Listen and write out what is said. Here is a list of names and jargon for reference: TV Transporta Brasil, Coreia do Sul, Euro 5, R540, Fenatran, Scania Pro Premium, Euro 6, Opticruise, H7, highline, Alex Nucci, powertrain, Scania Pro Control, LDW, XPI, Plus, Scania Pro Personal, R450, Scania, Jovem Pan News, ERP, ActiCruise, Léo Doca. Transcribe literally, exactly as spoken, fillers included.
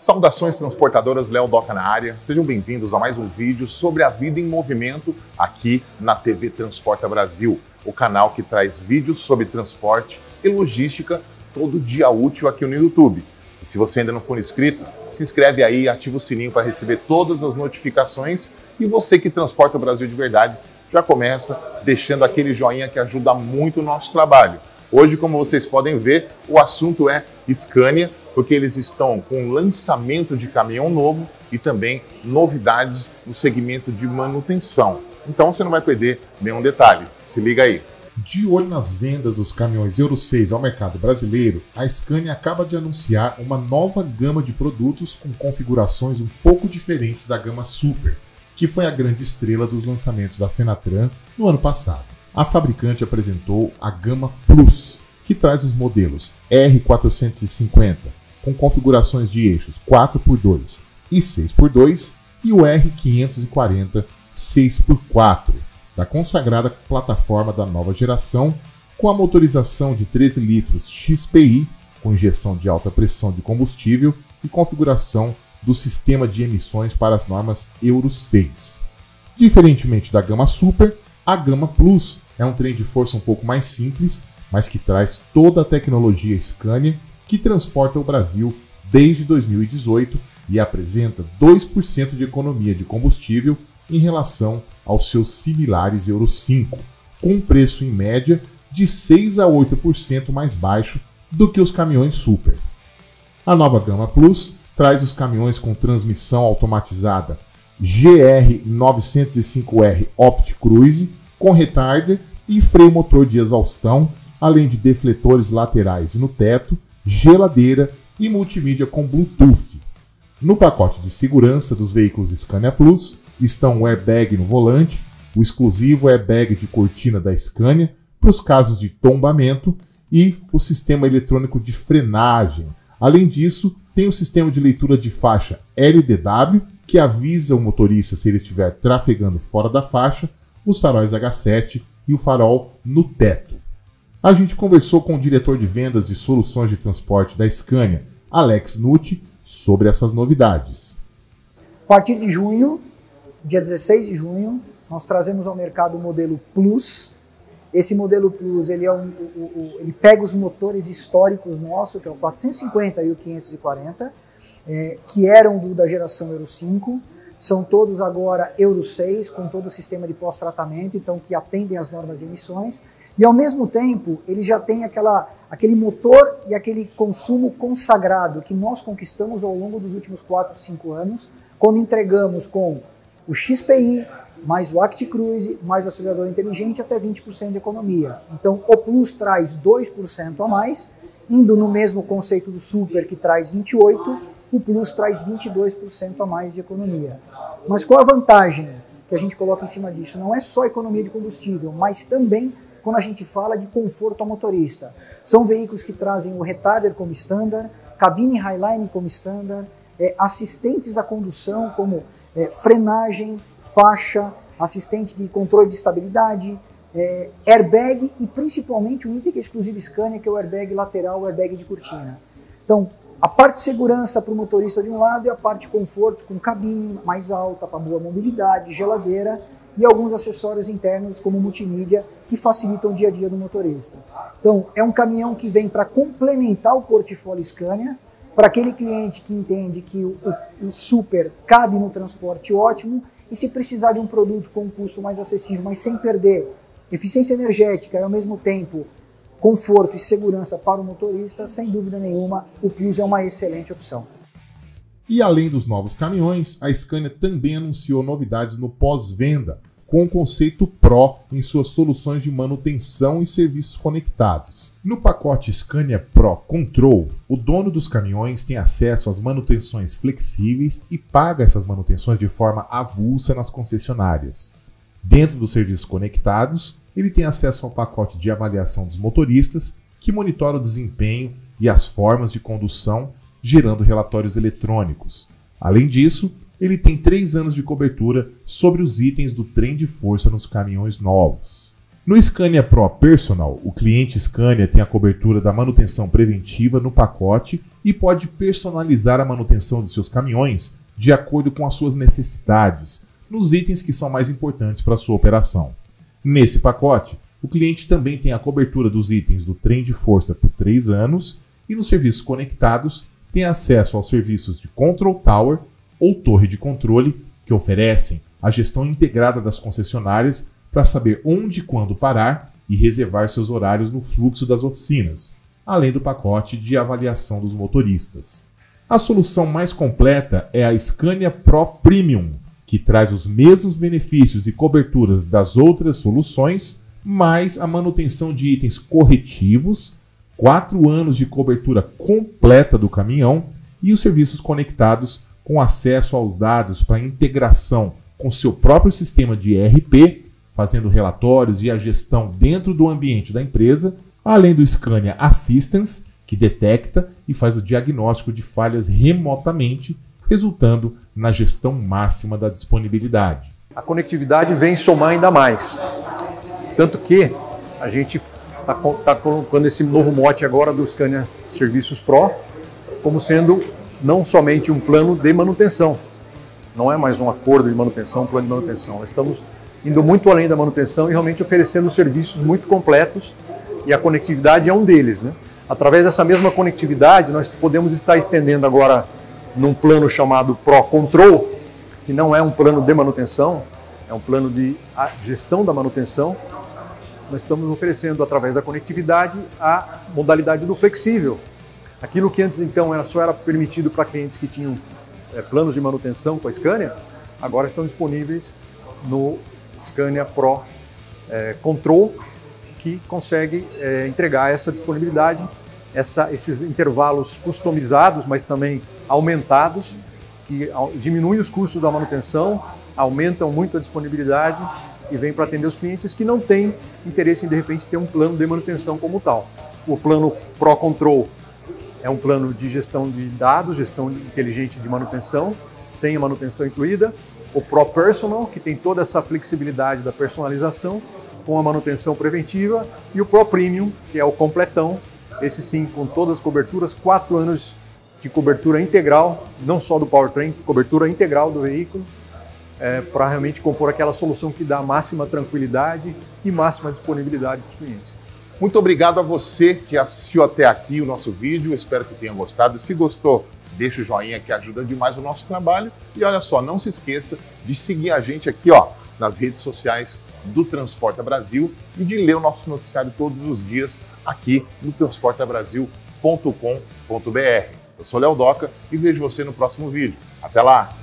Saudações transportadoras, Léo Doca na área. Sejam bem-vindos a mais um vídeo sobre a vida em movimento aqui na T V Transporta Brasil, o canal que traz vídeos sobre transporte e logística todo dia útil aqui no YouTube. E se você ainda não for inscrito, se inscreve aí, ativa o sininho para receber todas as notificações e você que transporta o Brasil de verdade já começa deixando aquele joinha que ajuda muito o nosso trabalho. Hoje, como vocês podem ver, o assunto é Scania, porque eles estão com lançamento de caminhão novo e também novidades no segmento de manutenção. Então você não vai perder nenhum detalhe, se liga aí. De olho nas vendas dos caminhões Euro seis ao mercado brasileiro, a Scania acaba de anunciar uma nova gama de produtos com configurações um pouco diferentes da gama Super, que foi a grande estrela dos lançamentos da Fenatran no ano passado. A fabricante apresentou a gama Plus, que traz os modelos R quatrocentos e cinquenta, com configurações de eixos quatro por dois e seis por dois, e o R quinhentos e quarenta seis por quatro, da consagrada plataforma da nova geração, com a motorização de treze litros X P I, com injeção de alta pressão de combustível e configuração do sistema de emissões para as normas Euro seis. Diferentemente da gama Super, a gama Plus é um trem de força um pouco mais simples, mas que traz toda a tecnologia Scania que transporta o Brasil desde dois mil e dezoito e apresenta dois por cento de economia de combustível em relação aos seus similares Euro cinco, com um preço em média de seis a oito por cento mais baixo do que os caminhões Super. A nova gama Plus traz os caminhões com transmissão automatizada G R novecentos e cinco R Opticruise, com retarder e freio motor de exaustão, além de defletores laterais e no teto, geladeira e multimídia com Bluetooth. No pacote de segurança dos veículos Scania Plus estão o airbag no volante, o exclusivo airbag de cortina da Scania para os casos de tombamento e o sistema eletrônico de frenagem. Além disso, tem o sistema de leitura de faixa L D W, que avisa o motorista se ele estiver trafegando fora da faixa, os faróis H sete e o farol no teto. A gente conversou com o diretor de vendas de soluções de transporte da Scania, Alex Nucci, sobre essas novidades. A partir de junho, dia dezesseis de junho, nós trazemos ao mercado o modelo Plus. Esse modelo Plus, ele, é um, ele pega os motores históricos nossos, que é o quatrocentos e cinquenta e o quinhentos e quarenta, É, que eram do, da geração Euro cinco, são todos agora Euro seis, com todo o sistema de pós-tratamento, então que atendem às normas de emissões, e ao mesmo tempo ele já tem aquela, aquele motor e aquele consumo consagrado que nós conquistamos ao longo dos últimos quatro, cinco anos, quando entregamos com o X P I, mais o ActiCruise, mais o acelerador inteligente, até vinte por cento de economia. Então o Plus traz dois por cento a mais, indo no mesmo conceito do Super, que traz vinte e oito por cento, o Plus traz vinte e dois por cento a mais de economia. Mas qual a vantagem que a gente coloca em cima disso? Não é só economia de combustível, mas também quando a gente fala de conforto ao motorista. São veículos que trazem o retarder como standard, cabine highline como standard, é, assistentes à condução como é, frenagem, faixa, assistente de controle de estabilidade, é, airbag e principalmente um item que é exclusivo Scania, que é o airbag lateral, o airbag de cortina. Então, a parte de segurança para o motorista de um lado e a parte de conforto com cabine mais alta para boa mobilidade, geladeira e alguns acessórios internos como multimídia que facilitam o dia a dia do motorista. Então, é um caminhão que vem para complementar o portfólio Scania, para aquele cliente que entende que o, o, o Super cabe no transporte ótimo e se precisar de um produto com um custo mais acessível, mas sem perder eficiência energética e ao mesmo tempo conforto e segurança para o motorista, sem dúvida nenhuma, o Plus é uma excelente opção. E além dos novos caminhões, a Scania também anunciou novidades no pós-venda, com o conceito Pro em suas soluções de manutenção e serviços conectados. No pacote Scania Pro Control, o dono dos caminhões tem acesso às manutenções flexíveis e paga essas manutenções de forma avulsa nas concessionárias. Dentro dos serviços conectados, ele tem acesso ao pacote de avaliação dos motoristas, que monitora o desempenho e as formas de condução, gerando relatórios eletrônicos. Além disso, ele tem três anos de cobertura sobre os itens do trem de força nos caminhões novos. No Scania Pro Personal, o cliente Scania tem a cobertura da manutenção preventiva no pacote e pode personalizar a manutenção de seus caminhões de acordo com as suas necessidades, nos itens que são mais importantes para sua operação. Nesse pacote, o cliente também tem a cobertura dos itens do trem de força por três anos e nos serviços conectados tem acesso aos serviços de Control Tower ou torre de controle, que oferecem a gestão integrada das concessionárias para saber onde e quando parar e reservar seus horários no fluxo das oficinas, além do pacote de avaliação dos motoristas. A solução mais completa é a Scania Pro Premium, que traz os mesmos benefícios e coberturas das outras soluções, mais a manutenção de itens corretivos, quatro anos de cobertura completa do caminhão e os serviços conectados com acesso aos dados para integração com seu próprio sistema de E R P, fazendo relatórios e a gestão dentro do ambiente da empresa, além do Scania Assistance, que detecta e faz o diagnóstico de falhas remotamente, resultando na gestão máxima da disponibilidade. A conectividade vem somar ainda mais, tanto que a gente está tá colocando esse novo mote agora do Scania Serviços Pro como sendo não somente um plano de manutenção, não é mais um acordo de manutenção, um plano de manutenção, nós estamos indo muito além da manutenção e realmente oferecendo serviços muito completos e a conectividade é um deles, né? Através dessa mesma conectividade, nós podemos estar estendendo agora num plano chamado Pro Control, que não é um plano de manutenção, é um plano de gestão da manutenção. Nós estamos oferecendo, através da conectividade, a modalidade do flexível. Aquilo que antes, então, era, só era permitido para clientes que tinham é, planos de manutenção com a Scania, agora estão disponíveis no Scania Pro é, Control, que consegue é, entregar essa disponibilidade, essa, esses intervalos customizados, mas também aumentados, que ao, diminuem os custos da manutenção, aumentam muito a disponibilidade e vem para atender os clientes que não têm interesse em, de repente, ter um plano de manutenção como tal. O plano Pro Control é um plano de gestão de dados, gestão inteligente de manutenção, sem a manutenção incluída. O Pro Personal, que tem toda essa flexibilidade da personalização, com a manutenção preventiva. E o Pro Premium, que é o completão, esse sim, com todas as coberturas, quatro anos de cobertura integral, não só do powertrain, cobertura integral do veículo, é, para realmente compor aquela solução que dá máxima tranquilidade e máxima disponibilidade para os clientes. Muito obrigado a você que assistiu até aqui o nosso vídeo, espero que tenha gostado. Se gostou, deixa o joinha que ajuda demais o nosso trabalho. E olha só, não se esqueça de seguir a gente aqui ó, nas redes sociais do Transporta Brasil e de ler o nosso noticiário todos os dias aqui no transporta brasil ponto com ponto br. Eu sou Léo Doca e vejo você no próximo vídeo. Até lá!